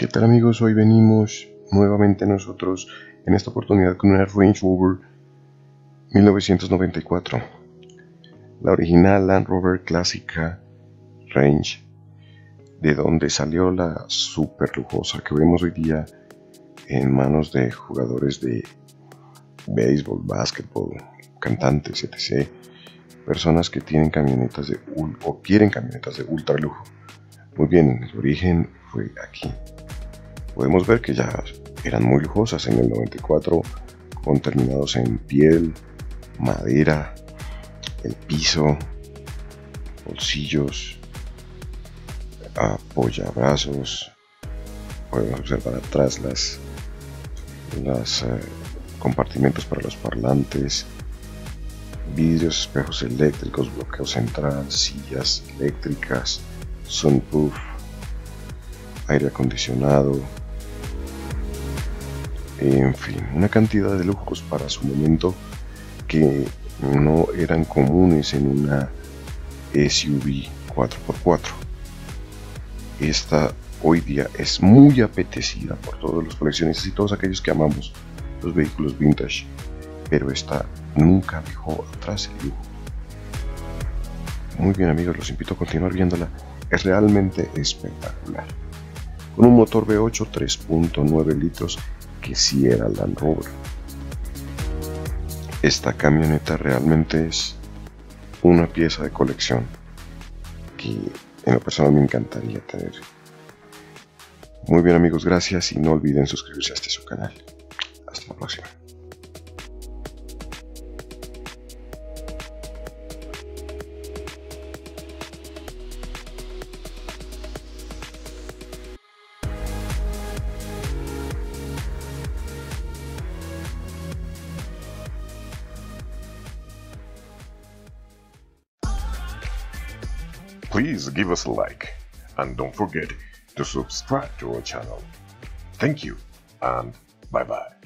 ¿Qué tal amigos? Hoy venimos nuevamente nosotros en esta oportunidad con una Range Rover 1994, la original Land Rover clásica Range, de donde salió la super lujosa que vemos hoy día en manos de jugadores de béisbol, básquetbol, cantantes, etc. Personas que tienen camionetas de o quieren camionetas de ultra lujo. Muy bien, el origen fue aquí. Podemos ver que ya eran muy lujosas en el 94, con terminados en piel, madera, el piso, bolsillos, apoyabrazos. Podemos observar atrás los compartimentos para los parlantes, vidrios, espejos eléctricos, bloqueo central, sillas eléctricas, sunroof, aire acondicionado, en fin, una cantidad de lujos para su momento que no eran comunes en una SUV 4x4. Esta hoy día es muy apetecida por todos los coleccionistas y todos aquellos que amamos los vehículos vintage, pero esta nunca dejó atrás el lujo. Muy bien amigos, los invito a continuar viéndola, es realmente espectacular. Con un motor V8 3.9 litros que sí era Land Rover. Esta camioneta realmente es una pieza de colección que en lo personal me encantaría tener. Muy bien amigos, gracias y no olviden suscribirse a su canal. Hasta la próxima. Please give us a like and don't forget to subscribe to our channel. Thank you and bye bye.